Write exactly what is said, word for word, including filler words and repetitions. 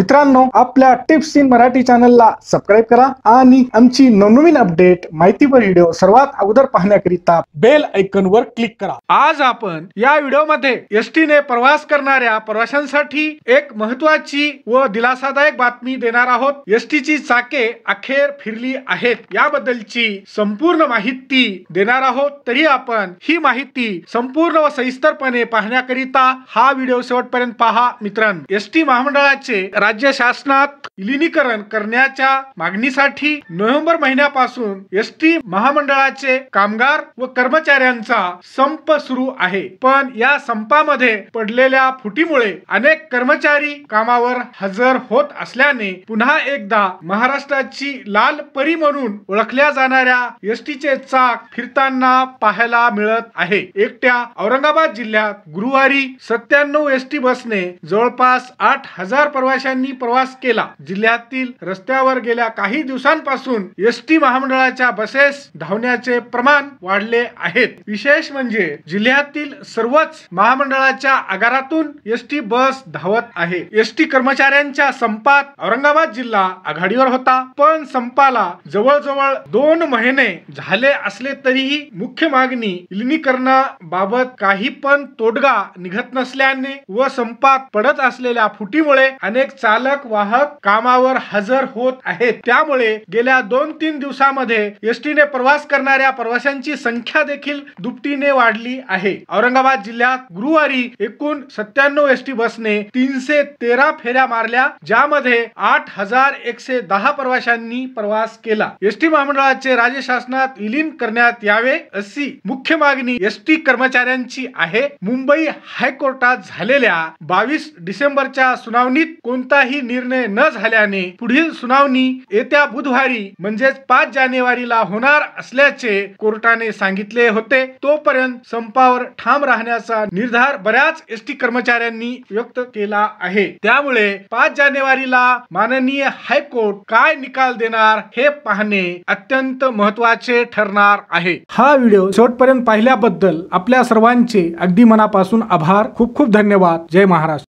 मित्रांनो, आपल्या टिप्स इन मराठी चॅनलला सबस्क्राइब करा आणि आमची नवनवीन अपडेट माहितीपर व्हिडिओ सर्वात अगोदर पाहण्याकरिता बेल आयकॉनवर क्लिक करा। आज आपण या व्हिडिओमध्ये एसटीने प्रवास करणाऱ्या प्रवाशांसाठी एक महत्त्वाची व दिलासादायक बातमी देणार आहोत। एसटीची चाके अखेर फिरली आहेत याबद्दलची संपूर्ण माहिती देणार आहोत। तरी आपण ही माहिती संपूर्ण व सविस्तरपणे पाहण्याकरिता हा व्हिडिओ शेवटपर्यंत पहा। मित्रांनो, एसटी महामंडळाचे राज्य शासनात विलीनीकरण करण्याच्या मागणीसाठी नोव्हेंबर महिन्यापासून एसटी महामंडळाचे कामगार व कर्मचाऱ्यांचा संप सुरू आहे। पण या संपामध्ये पडलेल्या फुटीमुळे अनेक कर्मचारी कामावर हजर होत असल्याने पुन्हा एकदा महाराष्ट्राची लाल परी म्हणून ओळखल्या जाणाऱ्या एसटीचे चाक फिरताना पाहायला मिळत आहे। एकट्या औरंगाबाद जिल्ह्यात गुरुवारी सत्त्याण्णव एसटी बसने जवळपास आठ हजार प्रवाशांनी प्रवास केला। जिल्ह्यातील रस्त्यावर गेल्या काही दिवसांपासून एसटी महामंडळाच्या बसेस धावण्याचे प्रमाण वाढले आहेत। विशेष म्हणजे जिल्ह्यातील सर्वच महामंडळाच्या आगारातून एसटी बस धावत आहे। एसटी कर्मचाऱ्यांच्या संपात औरंगाबाद जिल्हा आघाडीवर होता, पण संपाला जवळजवळ दोन महिने झाले असले तरीही मुख्य मागणी विलीनीकरणाबाबत काही पण तोडगा निघत नसल्याने व संपात पडत असलेल्या फुटीमुळे अनेक चालक वाहक कामावर हजर होत आहेत। त्यामुळे गेल्या दोन तीन दिवसामध्ये एसटीने प्रवास करणाऱ्या प्रवाशांची संख्या देखील दुपटीने वाढली आहे। औरंगाबाद जिल्ह्यात गुरुवारी एकूण सत्त्याण्णव एसटी बसने तीनशे तेरा फेऱ्या मारल्या, ज्यामध्ये आठ हजार एकशे दहा प्रवाशांनी प्रवास केला। एसटी महामंडळाचे राज्य शासनात विलीन करण्यात यावे अशी मुख्य मागणी एसटी कर्मचाऱ्यांची आहे। मुंबई हायकोर्टात झालेल्या बावीस डिसेंबरच्या सुनावणीत कोणताही निर्णय न झाल्याने पुढील सुनावणी येत्या बुधवारी म्हणजेच पाच जानेवारीला होणार असल्याचे कोर्टाने सांगितले होते। तोपर्यंत संपावर ठाम राहण्याचा निर्धार बऱ्याच एसटी कर्मचाऱ्यांनी व्यक्त केला आहे। त्यामुळे पाच जानेवारीला माननीय हायकोर्ट काय निकाल देणार हे पाहणे अत्यंत महत्त्वाचे ठरणार आहे। हा व्हिडिओ शेवटपर्यंत पाहिल्याबद्दल आपल्या सर्वांचे अगदी मनापासून आभार। खूप खूप धन्यवाद। जय महाराष्ट्र।